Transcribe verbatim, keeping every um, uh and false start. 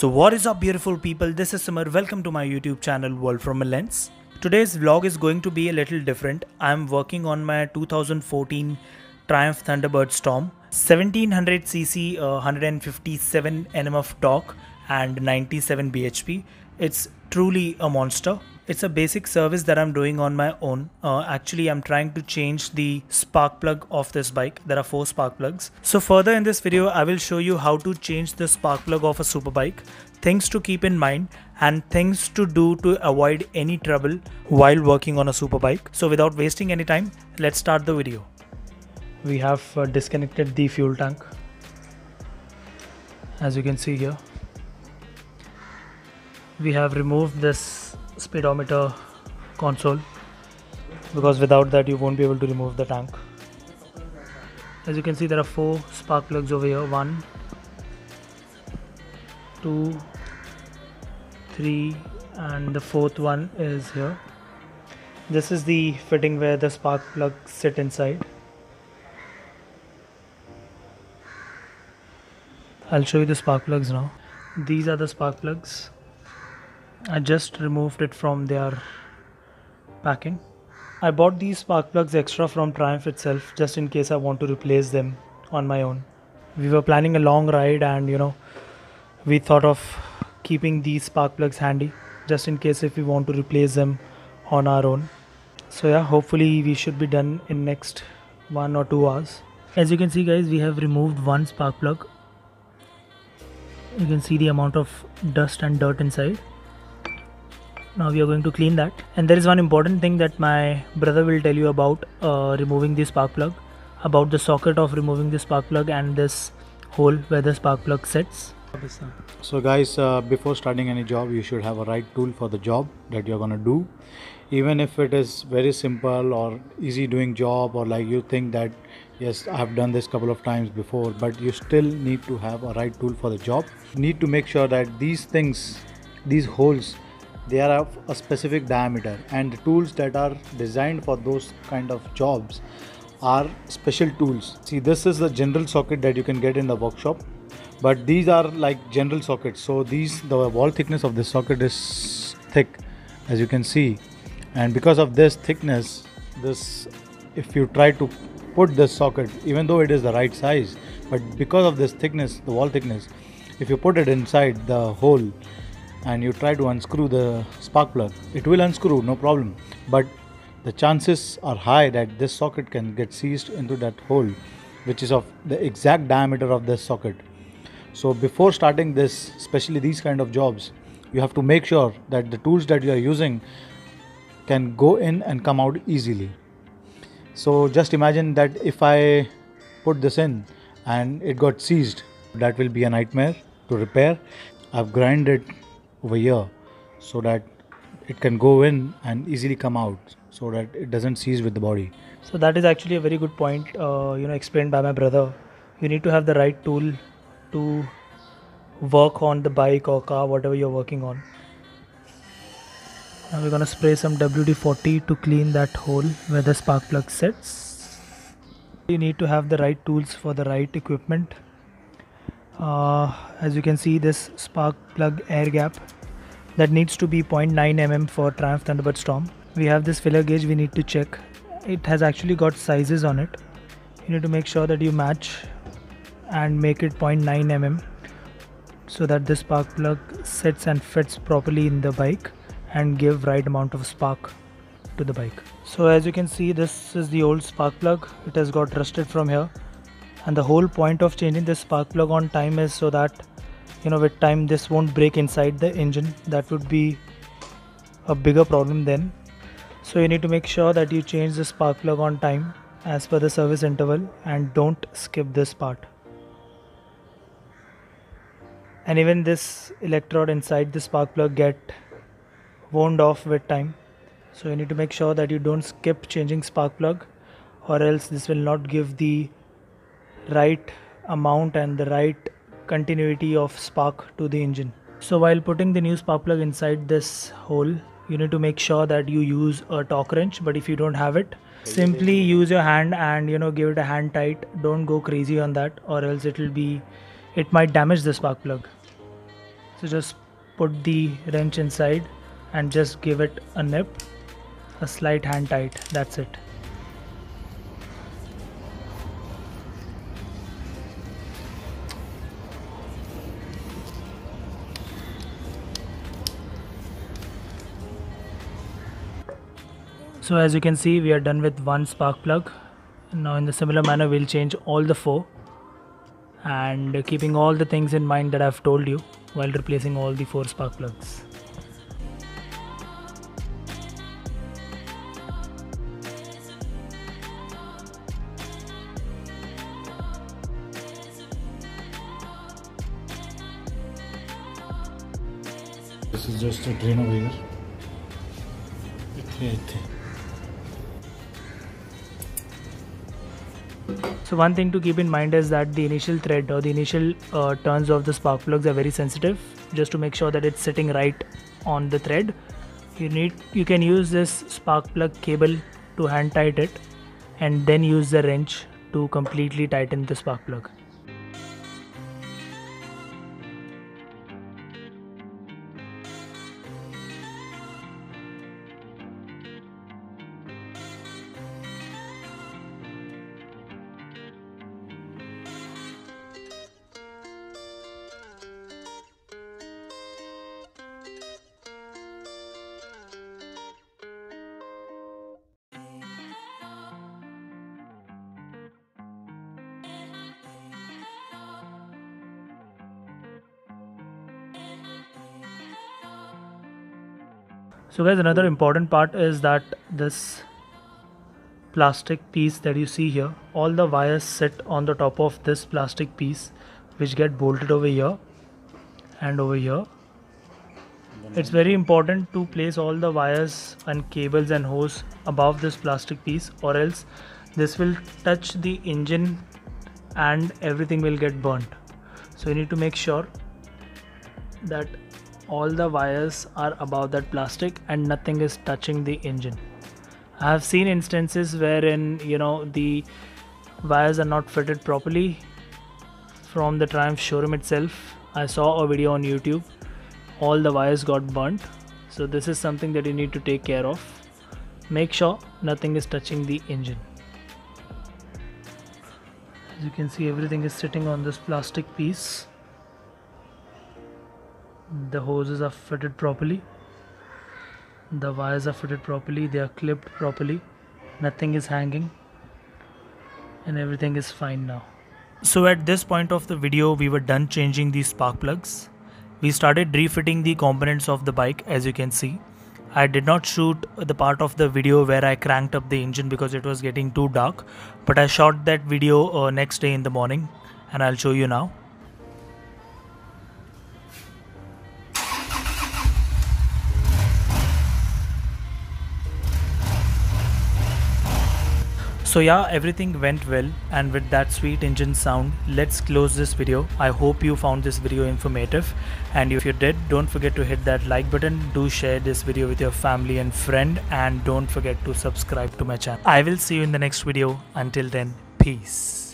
So what is up, beautiful people? This is Samar. Welcome to my YouTube channel World from a Lens. Today's vlog is going to be a little different. I am working on my two thousand fourteen Triumph Thunderbird Storm, seventeen hundred c c, uh, one hundred fifty-seven newton meters of torque and ninety-seven b h p. It's truly a monster. It's a basic service that I'm doing on my own. Uh, actually, I'm trying to change the spark plug of this bike. There are four spark plugs. So further in this video, I will show you how to change the spark plug of a super bike, things to keep in mind and things to do to avoid any trouble while working on a super bike. So without wasting any time, let's start the video. We have uh, disconnected the fuel tank, as you can see here. We have removed this speedometer console because without that you won't be able to remove the tank. As you can see, there are four spark plugs over here: one, two, three, and the fourth one is here. This is the fitting where the spark plugs sit inside. I'll show you the spark plugs now. These are the spark plugs. I just removed it from their packing. I bought these spark plugs extra from Triumph itself, just in case I want to replace them on my own. We were planning a long ride and you know, we thought of keeping these spark plugs handy just in case if we want to replace them on our own. So yeah, hopefully we should be done in next one or two hours. As you can see guys, we have removed one spark plug. You can see the amount of dust and dirt inside. Now we are going to clean that. And there is one important thing that my brother will tell you about uh, removing the spark plug, about the socket of removing the spark plug and this hole where the spark plug sits. So guys, uh, before starting any job, you should have a right tool for the job that you're gonna do. Even if it is very simple or easy doing job, or like you think that yes, I have done this couple of times before, but you still need to have a right tool for the job. You need to make sure that these things, these holes, they are of a specific diameter, and the tools that are designed for those kind of jobs are special tools. See, this is the general socket that you can get in the workshop, but these are like general sockets. So these, the wall thickness of this socket is thick, as you can see, and because of this thickness, this, if you try to put this socket, even though it is the right size, but because of this thickness, the wall thickness, if you put it inside the hole and you try to unscrew the spark plug, it will unscrew, no problem, but the chances are high that this socket can get seized into that hole, which is of the exact diameter of this socket. So before starting this, especially these kind of jobs, you have to make sure that the tools that you are using can go in and come out easily. So just imagine that if I put this in and it got seized, that will be a nightmare to repair. I've grinded over here so that it can go in and easily come out, so that it doesn't seize with the body. So that is actually a very good point uh, you know explained by my brother. You need to have the right tool to work on the bike or car, whatever you're working on. Now we're gonna spray some W D forty to clean that hole where the spark plug sits. You need to have the right tools for the right equipment. Uh, as you can see, this spark plug air gap that needs to be zero point nine millimeters for Triumph Thunderbird Storm. We have this filler gauge we need to check. It has actually got sizes on it. You need to make sure that you match and make it zero point nine millimeters so that the spark plug sits and fits properly in the bike and give right amount of spark to the bike. So as you can see, this is the old spark plug. It has got rusted from here. And the whole point of changing this spark plug on time is so that, you know, with time this won't break inside the engine. That would be a bigger problem then. So you need to make sure that you change the spark plug on time as per the service interval and don't skip this part. And even this electrode inside the spark plug get worn off with time. So you need to make sure that you don't skip changing spark plug, or else this will not give the right amount and the right continuity of spark to the engine. So while putting the new spark plug inside this hole, you need to make sure that you use a torque wrench, but if you don't have it, simply use your hand and you know give it a hand tight. Don't go crazy on that, or else it will be it might damage the spark plug. So just put the wrench inside and just give it a nip, a slight hand tight, that's it. So as you can see, we are done with one spark plug. Now in the similar manner, we'll change all the four, and keeping all the things in mind that I've told you while replacing all the four spark plugs. This is just a drain over here. Okay, so one thing to keep in mind is that the initial thread or the initial uh, turns of the spark plugs are very sensitive. Just to make sure that it's sitting right on the thread, you need you can use this spark plug cable to hand tight it, and then use the wrench to completely tighten the spark plug. So guys, another important part is that this plastic piece that you see here, all the wires sit on the top of this plastic piece, which get bolted over here and over here. It's very important to place all the wires and cables and hose above this plastic piece, or else this will touch the engine and everything will get burnt. So you need to make sure that all the wires are above that plastic and nothing is touching the engine. I have seen instances wherein, you know, the wires are not fitted properly from the Triumph showroom itself. I saw a video on YouTube, all the wires got burnt. So this is something that you need to take care of. Make sure nothing is touching the engine. As you can see, everything is sitting on this plastic piece. The hoses are fitted properly, the wires are fitted properly, they are clipped properly, nothing is hanging, and everything is fine now. So at this point of the video, we were done changing the spark plugs. We started refitting the components of the bike. As you can see, I did not shoot the part of the video where I cranked up the engine because it was getting too dark, but I shot that video uh, next day in the morning, and I'll show you now. So yeah, everything went well, and with that sweet engine sound, let's close this video. I hope you found this video informative, and if you did, don't forget to hit that like button. Do share this video with your family and friend, and don't forget to subscribe to my channel. I will see you in the next video. Until then, peace.